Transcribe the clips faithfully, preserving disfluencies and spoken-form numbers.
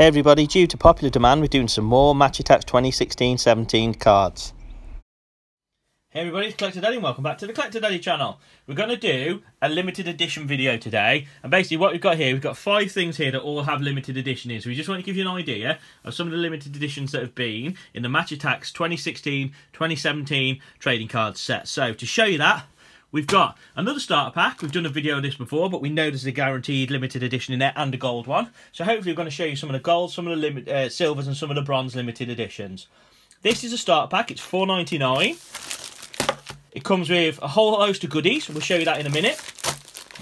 Hey everybody, due to popular demand we're doing some more Match Attax twenty sixteen seventeen cards. Hey everybody, it's Collector Daddy and welcome back to the Collector Daddy channel. We're going to do a limited edition video today, and basically what we've got here, we've got five things here that all have limited edition in. So we just want to give you an idea of some of the limited editions that have been in the Match Attax twenty sixteen twenty seventeen trading card set. So to show you that, we've got another starter pack. We've done a video on this before, but we know there's a guaranteed limited edition in there and a gold one. So hopefully we're going to show you some of the gold, some of the limit, uh, silvers and some of the bronze limited editions. This is a starter pack. It's four ninety-nine. It comes with a whole host of goodies. We'll show you that in a minute.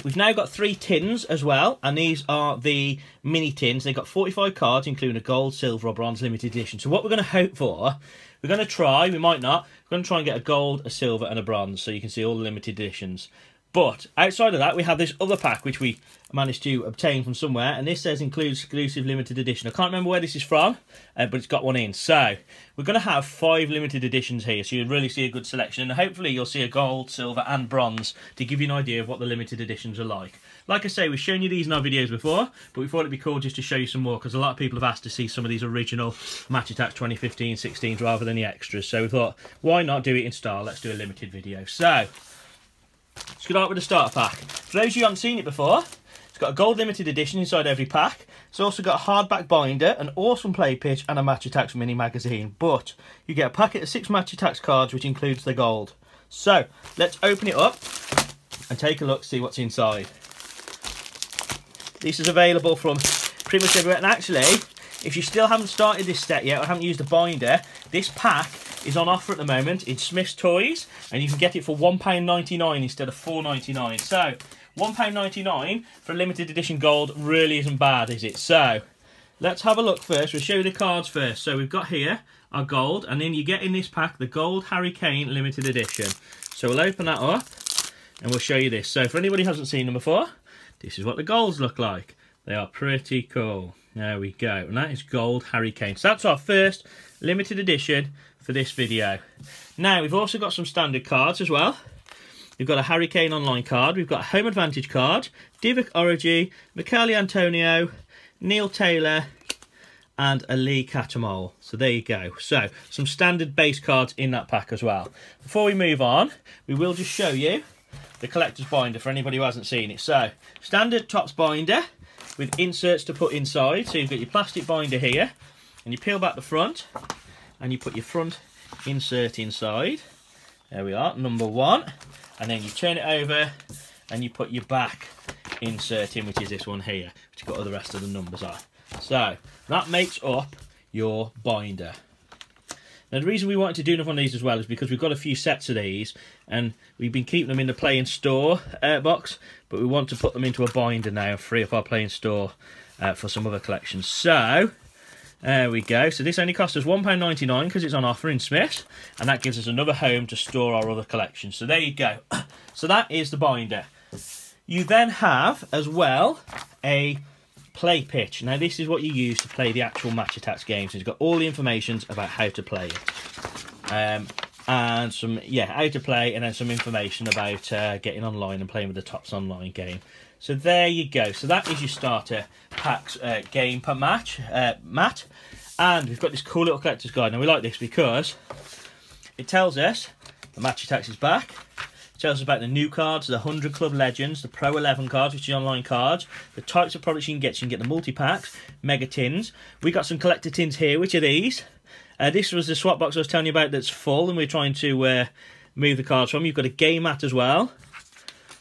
We've now got three tins as well, and these are the mini tins. They've got forty-five cards, including a gold, silver or bronze limited edition. So what we're going to hope for, we're going to try, we might not, we're going to try and get a gold, a silver and a bronze, so you can see all the limited editions. But outside of that, we have this other pack, which we managed to obtain from somewhere, and this says includes exclusive limited edition. I can't remember where this is from, uh, but it's got one in. So we're going to have five limited editions here, so you'll really see a good selection, and hopefully you'll see a gold, silver and bronze to give you an idea of what the limited editions are like. Like I say, we've shown you these in our videos before, but we thought it'd be cool just to show you some more, because a lot of people have asked to see some of these original Match Attax twenty fifteen sixteens rather than the extras. So we thought, why not do it in style? Let's do a limited video. So let's start with the starter pack. For those of you who haven't seen it before, it's got a gold limited edition inside every pack. It's also got a hardback binder, an awesome play pitch and a Match Attax mini magazine. But you get a packet of six Match Attax cards, which includes the gold. So let's open it up and take a look, see what's inside. This is available from pretty much everywhere. And actually, if you still haven't started this set yet or haven't used a binder, this pack is on offer at the moment in Smith's Toys, and you can get it for one pound ninety-nine instead of four pounds ninety-nine. So one pound ninety-nine for a limited edition gold really isn't bad, is it? So let's have a look first. We'll show you the cards first. So we've got here our gold, and then you get in this pack the gold Harry Kane limited edition. So we'll open that up and we'll show you this. So for anybody who hasn't seen them before, this is what the golds look like. They are pretty cool. There we go, and that is gold Harry Kane. So that's our first limited edition for this video. Now we've also got some standard cards as well. We've got a Harry Kane online card, we've got a home advantage card, Divock Origi, Michele Antonio, Neil Taylor and a Lee Catamol. So there you go. So some standard base cards in that pack as well. Before we move on, we will just show you the collector's binder for anybody who hasn't seen it. So standard Tops binder with inserts to put inside. So you've got your plastic binder here, and you peel back the front and you put your front insert inside. There we are, number one. And then you turn it over and you put your back insert in, which is this one here, which you've got all the rest of the numbers on. So that makes up your binder. Now the reason we wanted to do another one of these as well is because we've got a few sets of these, and we've been keeping them in the play and store uh, box, but we want to put them into a binder now and free up our play and store uh, for some other collections. So there we go. So this only cost us one pound ninety-nine because it's on offer in Smith's, and that gives us another home to store our other collections. So there you go. So that is the binder. You then have as well a play pitch. Now this is what you use to play the actual Match Attax games. It's got all the information about how to play it, um, and some yeah how to play, and then some information about uh, getting online and playing with the Tops online game. So there you go. So that is your starter packs uh, game per match uh, mat, and we've got this cool little collector's guide. Now we like this because it tells us the Match Attax is back. Tells us about the new cards, the one hundred Club Legends, the Pro eleven cards, which is online cards, the types of products you can get. So you can get the multi-packs, mega tins. We got some collector tins here, which are these. Uh, this was the swap box I was telling you about that's full, and we're trying to uh, move the cards from. You've got a game mat as well.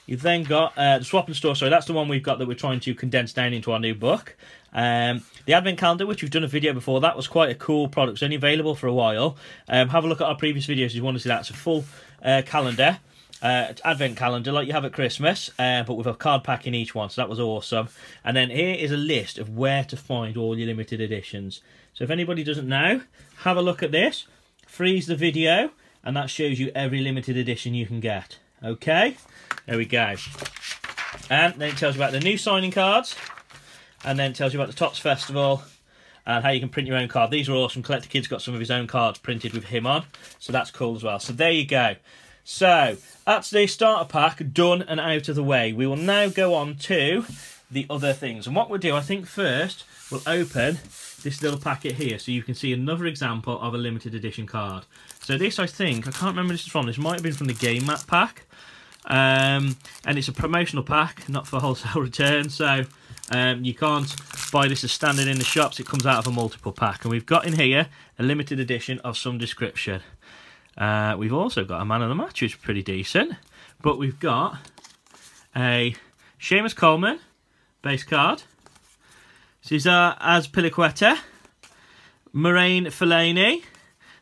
You've then got uh, the swap and store. So that's the one we've got that we're trying to condense down into our new book. Um, the advent calendar, which we've done a video before. That was quite a cool product. It's only available for a while. Um, have a look at our previous videos if you want to see that. It's a full uh, calendar. Uh, advent calendar like you have at Christmas, uh, but with a card pack in each one. So that was awesome. And then here is a list of where to find all your limited editions. So if anybody doesn't know, have a look at this, freeze the video, and that shows you every limited edition you can get. Okay, there we go. And then it tells you about the new signing cards, and then it tells you about the Tops Festival and how you can print your own card. These are awesome. Collector Kid's got some of his own cards printed with him on, so that's cool as well. So there you go. So that's the starter pack done and out of the way. We will now go on to the other things. And what we'll do, I think first, we'll open this little packet here so you can see another example of a limited edition card. So this, I think, I can't remember this is from, this might have been from the Game Map pack. Um, and it's a promotional pack, not for wholesale return, so um, you can't buy this as standard in the shops. It comes out of a multiple pack. And we've got in here a limited edition of some description. Uh, we've also got a Man of the Match, which is pretty decent. But we've got a Seamus Coleman base card, Cesar Azpilicueta, Maureen Fellaini.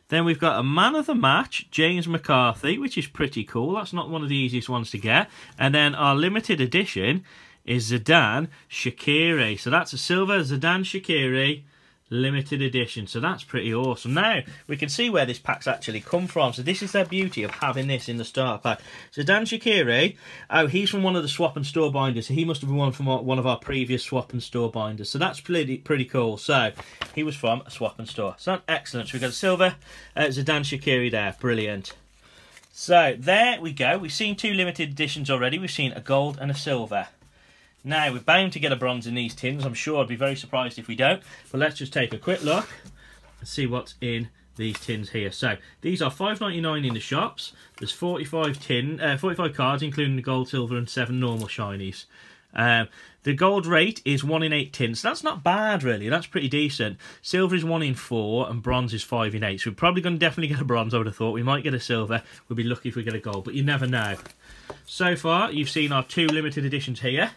Then we've got a Man of the Match, James McCarthy, which is pretty cool. That's not one of the easiest ones to get. And then our limited edition is Zidane Shaqiri. So that's a silver Zidane Shaqiri limited edition. So that's pretty awesome. Now, we can see where this pack's actually come from. So this is their beauty of having this in the starter pack. Zidane Shaqiri, oh, he's from one of the swap and store binders. So he must have been one from one of our previous swap and store binders. So that's pretty, pretty cool. So he was from a swap and store. So excellent. So we've got a silver uh, Zidane Shaqiri there. Brilliant. So there we go. We've seen two limited editions already. We've seen a gold and a silver. Now, we're bound to get a bronze in these tins. I'm sure I'd be very surprised if we don't. But let's just take a quick look and see what's in these tins here. So, these are five ninety-nine in the shops. There's forty-five, tin, uh, forty-five cards, including the gold, silver, and seven normal shinies. Um, the gold rate is one in eight tins. So that's not bad, really. That's pretty decent. Silver is one in four, and bronze is five in eight. So, we're probably going to definitely get a bronze, I would have thought. We might get a silver. We'd be lucky if we get a gold, but you never know. So far, you've seen our two limited editions here.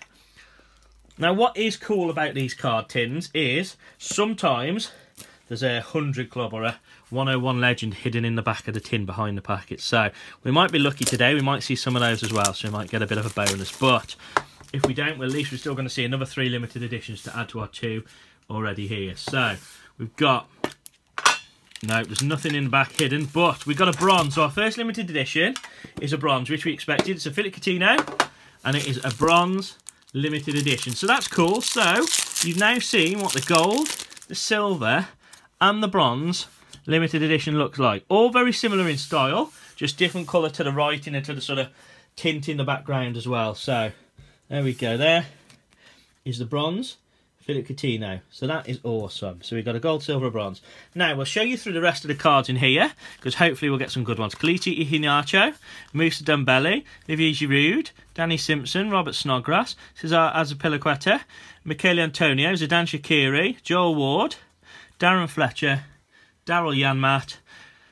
Now, what is cool about these card tins is sometimes there's a one hundred club or a one oh one legend hidden in the back of the tin behind the packet. So we might be lucky today. We might see some of those as well, so we might get a bit of a bonus. But if we don't, well, at least we're still going to see another three limited editions to add to our two already here. So we've got... No, there's nothing in the back hidden, but we've got a bronze. So our first limited edition is a bronze, which we expected. It's a Philip Coutinho, and it is a bronze limited edition, so that's cool. So you've now seen what the gold, the silver, and the bronze limited edition looks like. All very similar in style, just different colour to the writing and to the sort of tint in the background as well. So there we go. There is the bronze Philip Coutinho. So that is awesome. So we've got a gold, silver, and bronze. Now we'll show you through the rest of the cards in here, because hopefully we'll get some good ones. Kelechi Iheanacho, Moussa Dembele, Olivier Giroud, Danny Simpson, Robert Snodgrass, Cesar Azpilicueta, Michele Antonio, Zidane Shaqiri, Joel Ward, Darren Fletcher, Daryl Janmaat,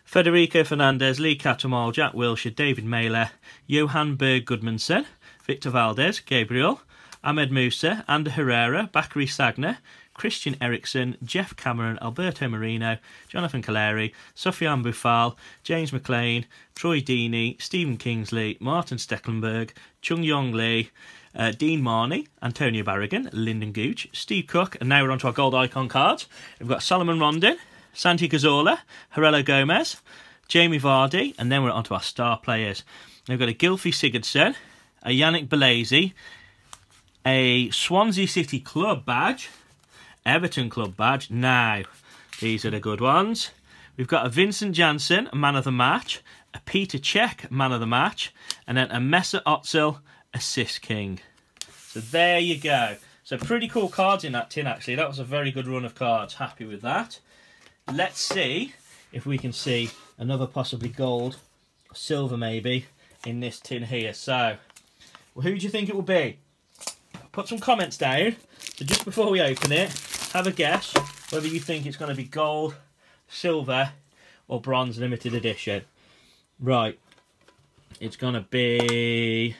Federico Fernandez, Lee Catamal, Jack Wilshere, David Mailer, Johan Berg Gudmundsson, Victor Valdez, Gabriel, Ahmed Moussa, Ander Herrera, Bakary Sagna, Christian Eriksen, Jeff Cameron, Alberto Marino, Jonathan Caleri, Sofiane Boufal, James McLean, Troy Deeney, Stephen Kingsley, Martin Stecklenburg, Chung-Yong Lee, uh, Dean Marnie, Antonio Barrigan, Lyndon Gooch, Steve Cook, and now we're on to our gold icon cards. We've got Solomon Rondon, Santi Cazorla, Herrelo Gomez, Jamie Vardy, and then we're on to our star players. We've got a Gylfi Sigurdsson, a Yannick Bolasie, a Swansea City club badge, Everton club badge. Now, these are the good ones. We've got a Vincent Janssen, man of the match, a Peter Cech, man of the match, and then a Mesut Ozil, assist king. So there you go. So pretty cool cards in that tin, actually. That was a very good run of cards. Happy with that. Let's see if we can see another possibly gold, or silver maybe, in this tin here. So, well, who do you think it will be? Put some comments down, so just before we open it, have a guess whether you think it's going to be gold, silver, or bronze limited edition. Right, it's going to be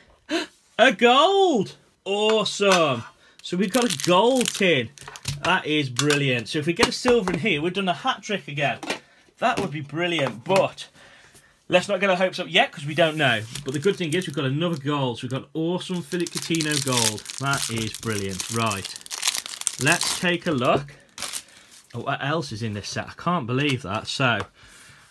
a gold! Awesome! So we've got a gold tin. That is brilliant. So if we get a silver in here, we've done a hat trick again. That would be brilliant, but let's not get our hopes up yet, because we don't know. But the good thing is we've got another gold. So we've got an awesome Philip Coutinho gold. That is brilliant. Right. Let's take a look at what else is in this set. I can't believe that. So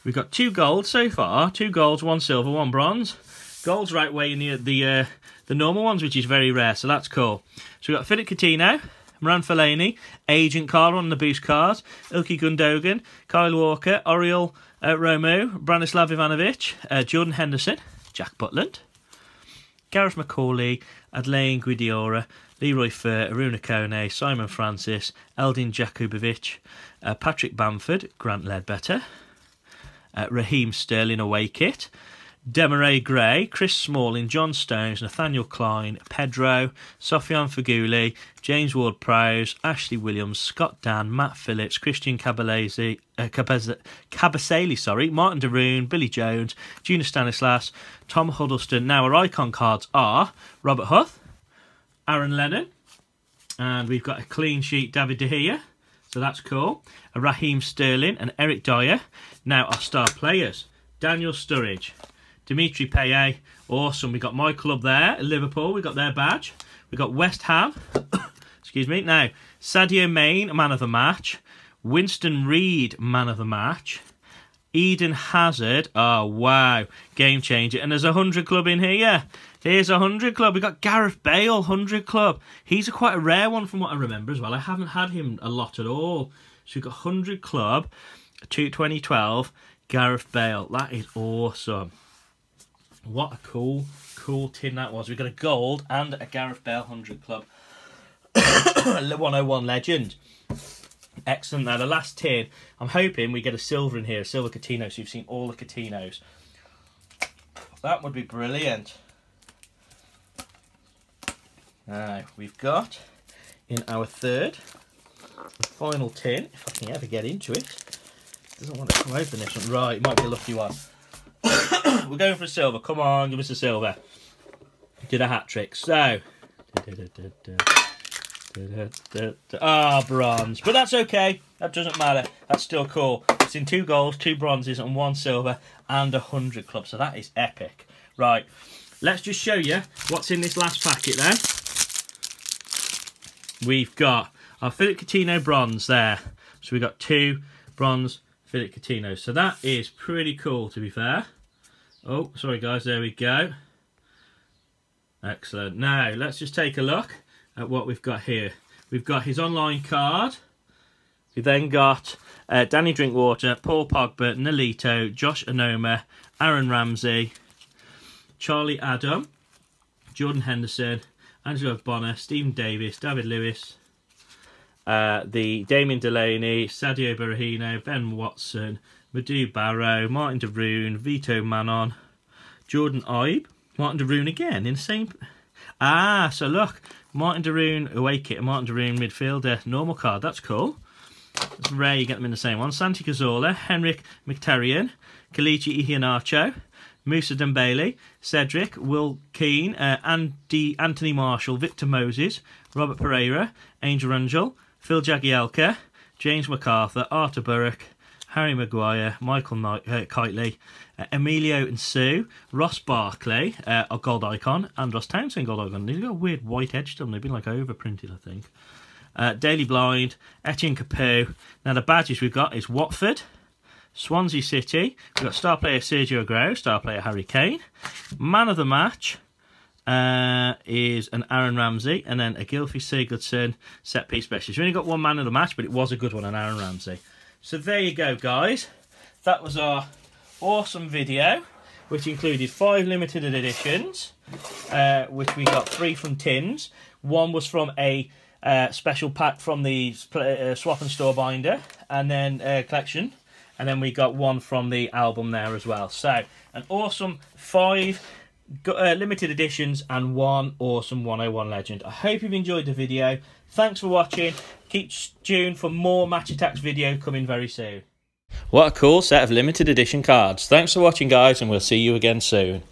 we've got two golds so far. Two golds, one silver, one bronze. Gold's right way in the the, uh, the normal ones, which is very rare. So that's cool. So we've got Philip Coutinho, Moran Fellaini, Agent card on the boost cards, Ilkay Gundogan, Kyle Walker, Oriol Uh, Romu, Branislav Ivanovic, uh, Jordan Henderson, Jack Butland, Gareth McCauley, Adelaine Guidiora, Leroy Fer, Aruna Kone, Simon Francis, Eldin Jakubovic, uh, Patrick Bamford, Grant Ledbetter, uh, Raheem Sterling away kit, Demarai Gray, Chris Smalling, John Stones, Nathaniel Klein, Pedro, Sofiane Feghouli, James Ward-Prowse, Ashley Williams, Scott Dan, Matt Phillips, Christian Cabasele, uh, sorry, Martin Deroon, Billy Jones, Juna Stanislas, Tom Huddleston. Now our icon cards are Robert Huth, Aaron Lennon, and we've got a clean sheet David De Gea, so that's cool. A Raheem Sterling and Eric Dyer. Now our star players, Daniel Sturridge, Dimitri Payet, awesome. We've got my club there, Liverpool, we've got their badge. We've got West Ham, excuse me. Now, Sadio Mane, man of the match. Winston Reid, man of the match. Eden Hazard, oh wow, game changer. And there's a one hundred club in here, yeah. Here's a one hundred club. We've got Gareth Bale, one hundred club. He's a quite a rare one from what I remember as well. I haven't had him a lot at all. So we've got one hundred club, two twenty twelve, Gareth Bale. That is awesome. What a cool, cool tin that was. We got a gold and a Gareth Bale one hundred club. one oh one legend. Excellent. Now, the last tin, I'm hoping we get a silver in here, a silver Coutinho, so you've seen all the Coutinhos. That would be brilliant. Now, we've got in our third, the final tin, if I can ever get into it. Doesn't want to come open this one. Right, it might be a lucky one. We're going for a silver. Come on, give us a silver. Did a hat trick. So, ah, oh, bronze. But that's okay. That doesn't matter. That's still cool. It's in two golds, two bronzes, and one silver, and a hundred club. So that is epic. Right. Let's just show you what's in this last packet. Then we've got our Philip Coutinho bronze there. So we got two bronze Philip Coutinho. So that is pretty cool, to be fair. Oh, sorry guys, there we go. Excellent. Now, let's just take a look at what we've got here. We've got his online card. We then got uh, Danny Drinkwater, Paul Pogba, Nolito, Josh Onoma, Aaron Ramsey, Charlie Adam, Jordan Henderson, Angelo Bonner, Stephen Davis, David Lewis, uh, the Damien Delaney, Sadio Berahino, Ben Watson, Madhu Barrow, Martin Deroon, Vito Manon, Jordan Ibe, Martin Deroon again in the same. Ah, so look, Martin Deroon away kit, Martin Deroon midfielder, normal card, that's cool. It's rare you get them in the same one. Santi Cazorla, Henrik Mkhitaryan, Kelechi Iheanacho, Moussa Dembele, Cedric, Will Keane, uh, Andy, Anthony Marshall, Victor Moses, Robert Pereira, Angel Rangel, Phil Jagielka, James MacArthur, Artur Burek, Harry Maguire, Michael Knight, uh, Keitley, uh, Emilio and Sue, Ross Barkley, uh, a gold icon, and Ross Townsend, gold icon. They've got a weird white edge to them. They've been like overprinted, I think. Uh, Daily Blind, Etienne Capoue. Now the badges we've got is Watford, Swansea City. We've got star player Sergio Aguero, star player Harry Kane. Man of the match uh, is an Aaron Ramsey, and then a Gylfi Sigurdsson set piece specialist. We've only got one man of the match, but it was a good one, an Aaron Ramsey. So there you go, guys. That was our awesome video, which included five limited editions, uh, which we got three from tins. One was from a uh, special pack from the uh, swap and store binder, and then uh, collection. And then we got one from the album there as well. So an awesome five uh, limited editions and one awesome one oh one legend. I hope you've enjoyed the video. Thanks for watching. Keep tuned for more Match Attax video coming very soon. What a cool set of limited edition cards. Thanks for watching, guys, and we'll see you again soon.